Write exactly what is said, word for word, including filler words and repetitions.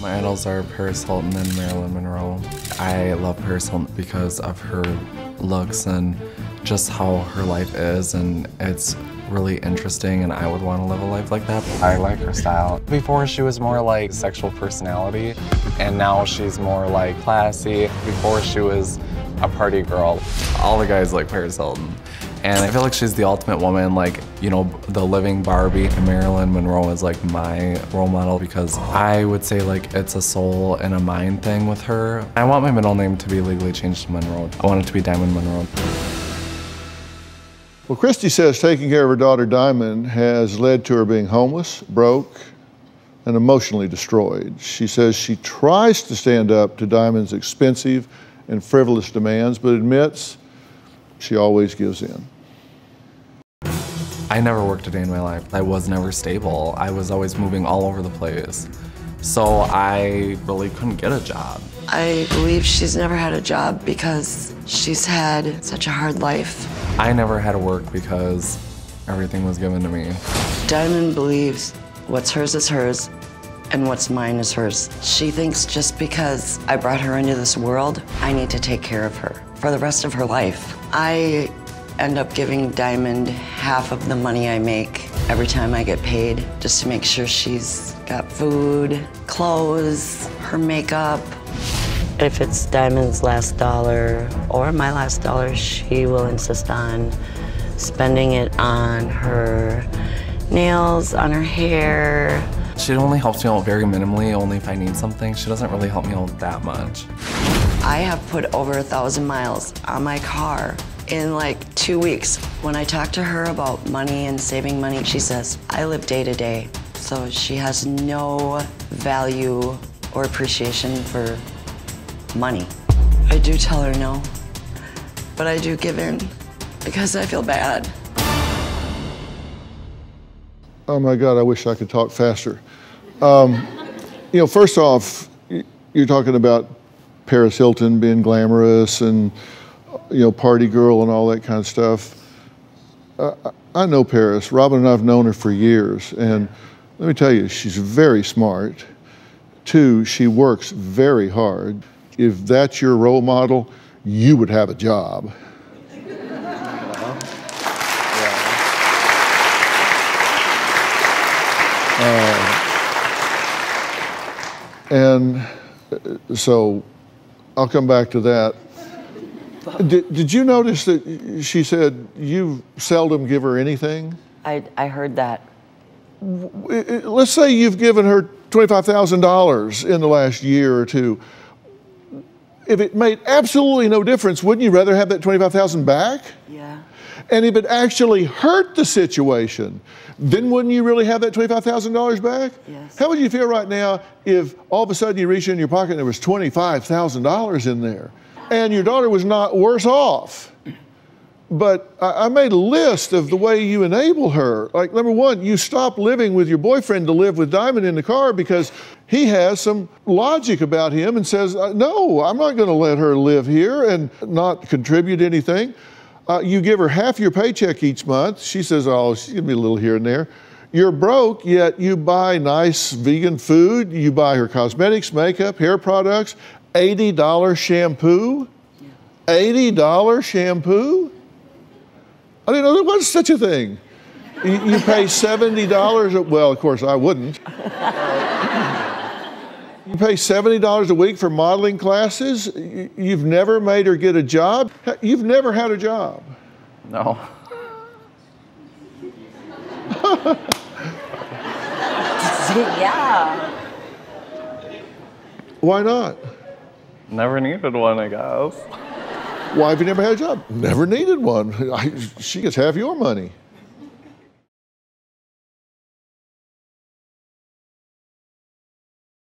My idols are Paris Hilton and Marilyn Monroe. I love Paris Hilton because of her looks and just how her life is, and it's really interesting, and I would want to live a life like that. I like her style. Before, she was more like sexual personality, and now she's more like classy. Before, she was a party girl. All the guys like Paris Hilton, and I feel like she's the ultimate woman, like, you know, the living Barbie. And Marilyn Monroe is like my role model because I would say like it's a soul and a mind thing with her. I want my middle name to be legally changed to Monroe. I want it to be Diamond Monroe. Well, Christy says taking care of her daughter Diamond has led to her being homeless, broke, and emotionally destroyed. She says she tries to stand up to Diamond's expensive and frivolous demands, but admits she always gives in. I never worked a day in my life. I was never stable. I was always moving all over the place. So I really couldn't get a job. I believe she's never had a job because she's had such a hard life. I never had to work because everything was given to me. Diamond believes what's hers is hers, and what's mine is hers. She thinks just because I brought her into this world, I need to take care of her for the rest of her life. I end up giving Diamond half of the money I make every time I get paid, just to make sure she's got food, clothes, her makeup. If it's Diamond's last dollar or my last dollar, she will insist on spending it on her nails, on her hair. She only helps me out very minimally, only if I need something. She doesn't really help me out that much. I have put over a thousand miles on my car in like two weeks. When I talk to her about money and saving money, she says, I live day to day. So she has no value or appreciation for money. I do tell her no, but I do give in because I feel bad. Oh my God, I wish I could talk faster. Um, you know, first off, you're talking about Paris Hilton being glamorous and, you know, party girl and all that kind of stuff. Uh, I know Paris. Robin and I have known her for years. And let me tell you, she's very smart. Two, she works very hard. If that's your role model, you would have a job. Uh, and so I'll come back to that. Did, did you notice that she said you seldom give her anything? I, I heard that. Let's say you've given her twenty-five thousand dollars in the last year or two. If it made absolutely no difference, wouldn't you rather have that twenty-five thousand dollars back? Yeah. And if it actually hurt the situation, then wouldn't you really have that twenty-five thousand dollars back? Yes. How would you feel right now if all of a sudden you reach in your pocket and there was twenty-five thousand dollars in there and your daughter was not worse off? But I, I made a list of the way you enable her. Like, number one, you stop living with your boyfriend to live with Diamond in the car because he has some logic about him and says, no, I'm not going to let her live here and not contribute anything. Uh, you give her half your paycheck each month. She says, oh, she's gonna be a little here and there. You're broke, yet you buy nice vegan food. You buy her cosmetics, makeup, hair products, eighty dollar shampoo. Yeah. eighty dollar shampoo? I didn't know there was such a thing. You, you pay seventy dollars, well, of course I wouldn't. You pay seventy dollars a week for modeling classes. You've never made her get a job. You've never had a job. No. Yeah. Why not? Never needed one, I guess. Why have you never had a job? Never needed one. I, she gets half your money.